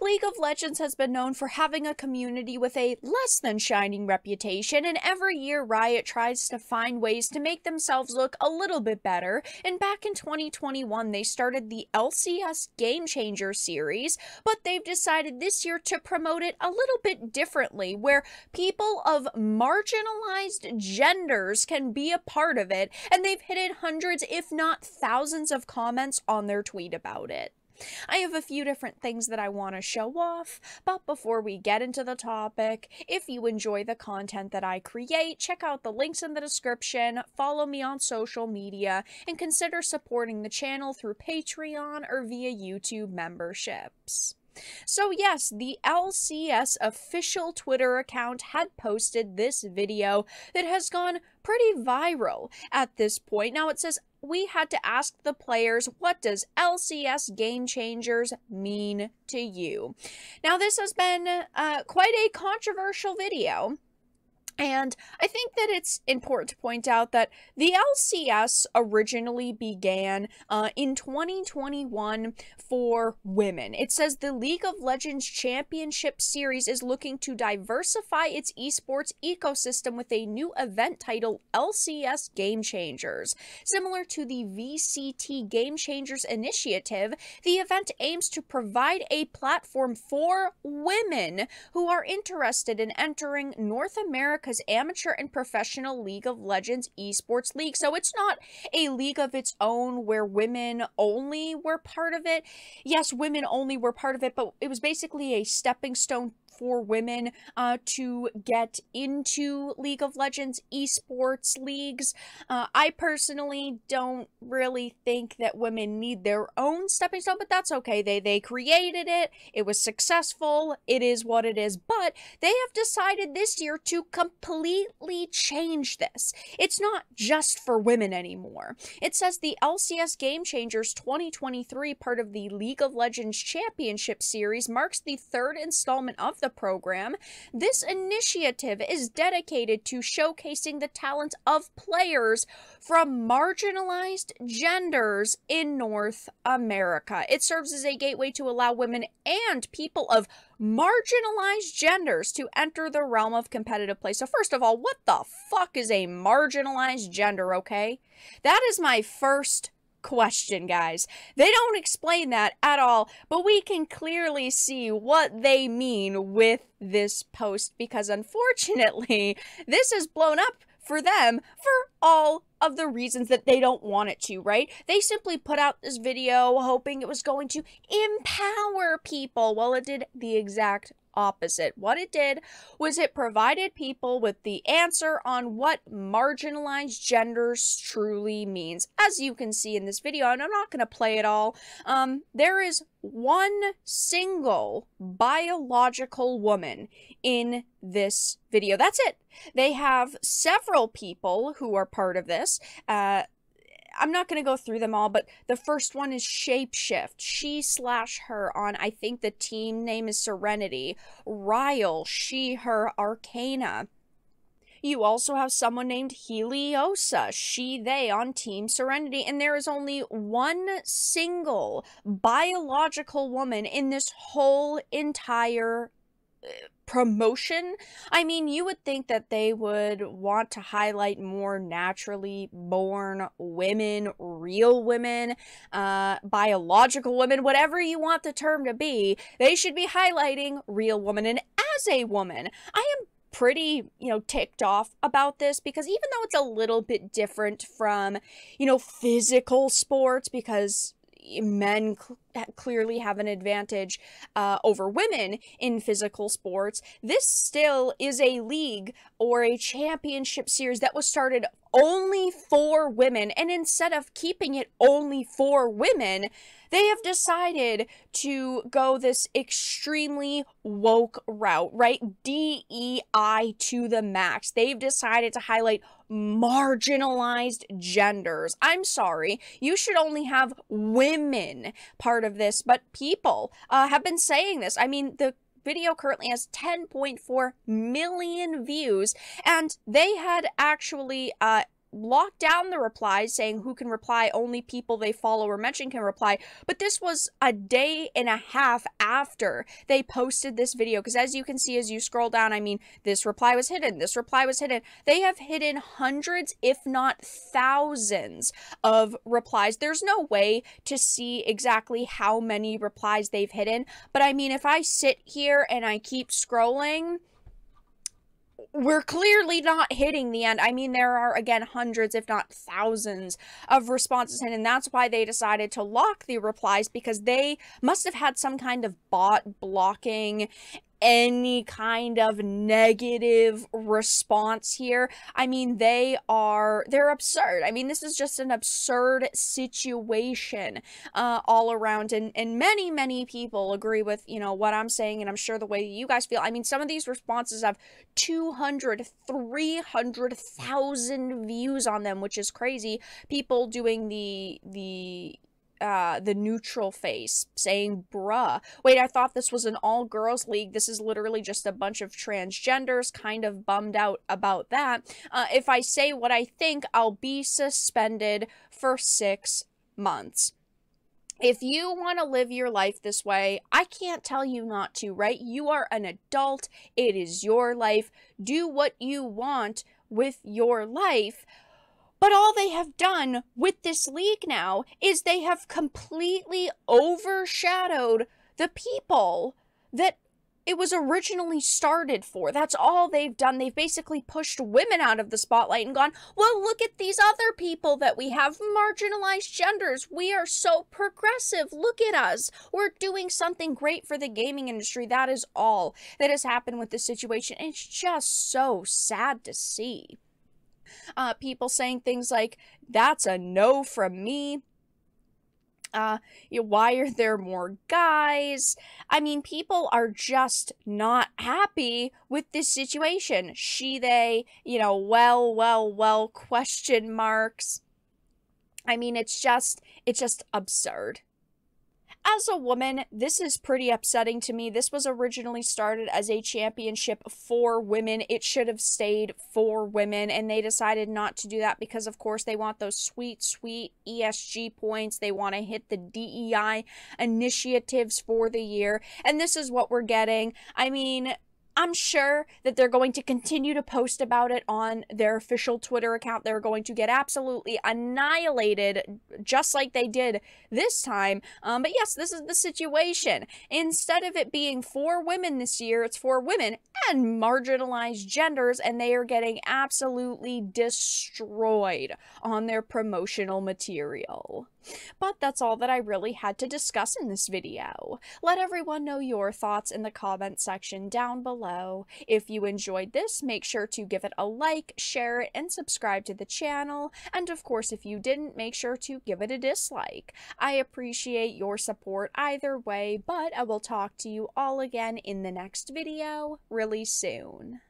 League of Legends has been known for having a community with a less than shining reputation, and every year Riot tries to find ways to make themselves look a little bit better, and back in 2021 they started the LCS Game Changers series, but they've decided this year to promote it a little bit differently, where people of marginalized genders can be a part of it, and they've hit hundreds if not thousands of comments on their tweet about it. I have a few different things that I want to show off, but before we get into the topic, if you enjoy the content that I create, check out the links in the description, follow me on social media, and consider supporting the channel through Patreon or via YouTube memberships. So yes, the LCS official Twitter account had posted this video that has gone pretty viral at this point. Now it says, "We had to ask the players, what does LCS Game Changers mean to you?" Now this has been quite a controversial video. And I think that it's important to point out that the LCS originally began in 2021 for women. It says the League of Legends Championship Series is looking to diversify its esports ecosystem with a new event titled LCS Game Changers. Similar to the VCT Game Changers initiative, the event aims to provide a platform for women who are interested in entering North America amateur and professional League of Legends esports league. So it's not a league of its own where women only were part of it. Yes, women only were part of it, but it was basically a stepping stone for women to get into League of Legends esports leagues. I personally don't really think that women need their own stepping stone, but that's okay. They created it. It was successful. It is what it is. But they have decided this year to completely change this. It's not just for women anymore. It says the LCS Game Changers 2023, part of the League of Legends Championship Series, marks the third installment of the program. This initiative is dedicated to showcasing the talent of players from marginalized genders in North America. It serves as a gateway to allow women and people of marginalized genders to enter the realm of competitive play. So first of all, what the fuck is a marginalized gender, okay? That is my first question, guys. They don't explain that at all, but we can clearly see what they mean with this post, because unfortunately, this has blown up for them for all of the reasons that they don't want it to, right? They simply put out this video hoping it was going to empower people. Well, it did the exact opposite. What it did was it provided people with the answer on what marginalized genders truly means. As you can see in this video, and I'm not going to play it all, there is one single biological woman in this video. That's it. They have several people who are part of this. I'm not going to go through them all, but the first one is Shapeshift. She/her on, I think the team name is Serenity. Ryle, she/her, Arcana. You also have someone named Heliosa, she/they on Team Serenity, and there is only one single biological woman in this whole entire promotion. I mean, you would think that they would want to highlight more naturally born women, real women, biological women, whatever you want the term to be. They should be highlighting real women. And as a woman, I am pretty, ticked off about this, because even though it's a little bit different from, physical sports, because men clearly have an advantage over women in physical sports, this still is a league or a championship series that was started only for women, and instead of keeping it only for women, they have decided to go this extremely woke route, right? DEI to the max. They've decided to highlight marginalized genders. I'm sorry, you should only have women part of this, but people have been saying this. I mean, the video currently has 10.4 million views, and they had actually lock down the replies, saying who can reply, only people they follow or mention can reply. But this was a day and a half after they posted this video, because as you can see, as you scroll down, I mean, this reply was hidden, this reply was hidden. They have hidden hundreds, if not thousands, of replies. There's no way to see exactly how many replies they've hidden, but I mean, if I sit here and I keep scrolling, we're clearly not hitting the end. I mean, there are, again, hundreds, if not thousands, of responses, and that's why they decided to lock the replies, because they must have had some kind of bot blocking any kind of negative response here. I mean, they're absurd. I mean, this is just an absurd situation all around, and many people agree with, you know, what I'm saying, and I'm sure the way you guys feel. I mean, some of these responses have 200,000 to 300,000 views on them, which is crazy. People doing the neutral face, saying, bruh, wait, I thought this was an all-girls league. This is literally just a bunch of transgenders. Kind of bummed out about that. If I say what I think, I'll be suspended for 6 months. If you want to live your life this way, I can't tell you not to, right? You are an adult. It is your life. Do what you want with your life. But all they have done with this league now is they have completely overshadowed the people that it was originally started for. That's all they've done. They've basically pushed women out of the spotlight and gone, well, look at these other people that we have, marginalized genders. We are so progressive. Look at us. We're doing something great for the gaming industry. That is all that has happened with this situation. It's just so sad to see. People saying things like, that's a no from me. Why are there more guys? I mean, people are just not happy with this situation. She, they, you know, well, question marks. I mean, it's just absurd. As a woman, this is pretty upsetting to me. This was originally started as a championship for women. It should have stayed for women, and they decided not to do that because, of course, they want those sweet, sweet ESG points. They want to hit the DEI initiatives for the year, and this is what we're getting. I mean, I'm sure that they're going to continue to post about it on their official Twitter account. They're going to get absolutely annihilated, just like they did this time. But yes, this is the situation. Instead of it being for women this year, it's for women and marginalized genders, and they are getting absolutely destroyed on their promotional material. But that's all that I really had to discuss in this video. Let everyone know your thoughts in the comment section down below. If you enjoyed this, make sure to give it a like, share it, and subscribe to the channel. And of course, if you didn't, make sure to give it a dislike. I appreciate your support either way, but I will talk to you all again in the next video really soon.